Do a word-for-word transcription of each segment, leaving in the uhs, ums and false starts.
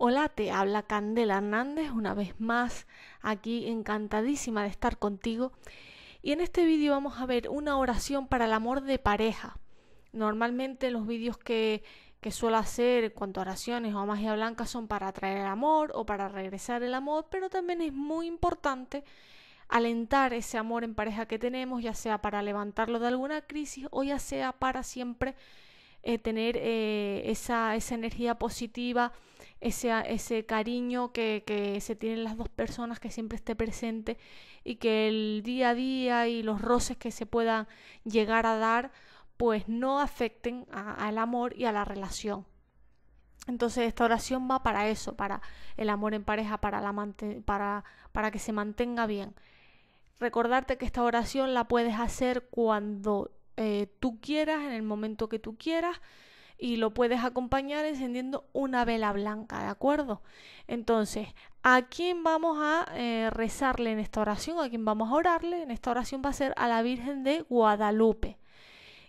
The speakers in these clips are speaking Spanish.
Hola, te habla Candela Hernández, una vez más aquí encantadísima de estar contigo. Y en este vídeo vamos a ver una oración para el amor de pareja. Normalmente los vídeos que, que suelo hacer en cuanto a oraciones o magia blanca son para atraer el amor o para regresar el amor, pero también es muy importante alentar ese amor en pareja que tenemos, ya sea para levantarlo de alguna crisis o ya sea para siempre Eh, tener eh, esa, esa energía positiva, ese, ese cariño que, que se tienen las dos personas, que siempre esté presente y que el día a día y los roces que se puedan llegar a dar pues no afecten al amor y a la relación. Entonces esta oración va para eso, para el amor en pareja, para, la para, para que se mantenga bien. Recordarte que esta oración la puedes hacer cuando Eh, tú quieras, en el momento que tú quieras, y lo puedes acompañar encendiendo una vela blanca, ¿de acuerdo? Entonces, ¿a quién vamos a eh, rezarle en esta oración? ¿A quién vamos a orarle? En esta oración va a ser a la Virgen de Guadalupe.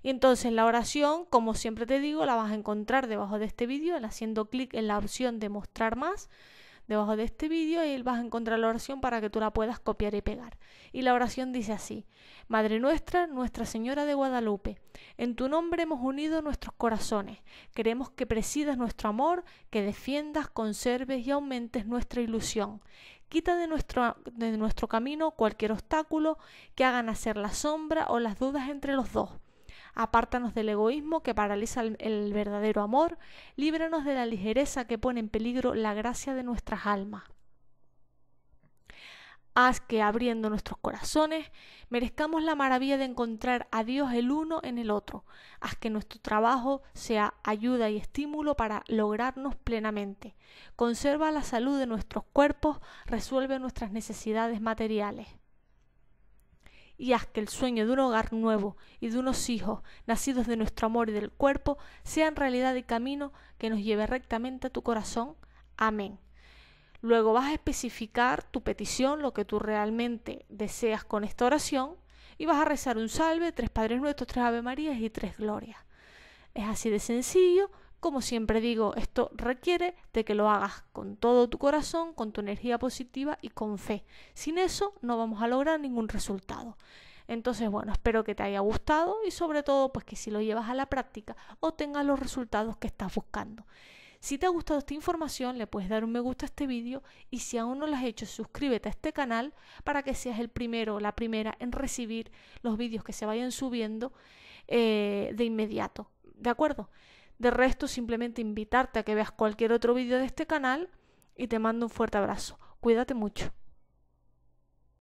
Y entonces la oración, como siempre te digo, la vas a encontrar debajo de este vídeo, haciendo clic en la opción de mostrar más, debajo de este vídeo, y vas a encontrar la oración para que tú la puedas copiar y pegar. Y la oración dice así: Madre nuestra, Nuestra Señora de Guadalupe, en tu nombre hemos unido nuestros corazones. Queremos que presidas nuestro amor, que defiendas, conserves y aumentes nuestra ilusión. Quita de nuestro, de nuestro camino cualquier obstáculo que haga nacer la sombra o las dudas entre los dos. Apártanos del egoísmo que paraliza el, el verdadero amor, líbranos de la ligereza que pone en peligro la gracia de nuestras almas. Haz que, abriendo nuestros corazones, merezcamos la maravilla de encontrar a Dios el uno en el otro. Haz que nuestro trabajo sea ayuda y estímulo para lograrnos plenamente. Conserva la salud de nuestros cuerpos, resuelve nuestras necesidades materiales. Y haz que el sueño de un hogar nuevo y de unos hijos nacidos de nuestro amor y del cuerpo sean realidad y camino que nos lleve rectamente a tu corazón. Amén. Luego vas a especificar tu petición, lo que tú realmente deseas con esta oración, y vas a rezar un salve, tres Padres Nuestros, tres Avemarías y tres Glorias. Es así de sencillo. Como siempre digo, esto requiere de que lo hagas con todo tu corazón, con tu energía positiva y con fe. Sin eso no vamos a lograr ningún resultado. Entonces, bueno, espero que te haya gustado y sobre todo pues que si lo llevas a la práctica obtengas los resultados que estás buscando. Si te ha gustado esta información, le puedes dar un me gusta a este vídeo, y si aún no lo has hecho, suscríbete a este canal para que seas el primero o la primera en recibir los vídeos que se vayan subiendo eh, de inmediato. ¿De acuerdo? De resto, simplemente invitarte a que veas cualquier otro vídeo de este canal y te mando un fuerte abrazo. Cuídate mucho.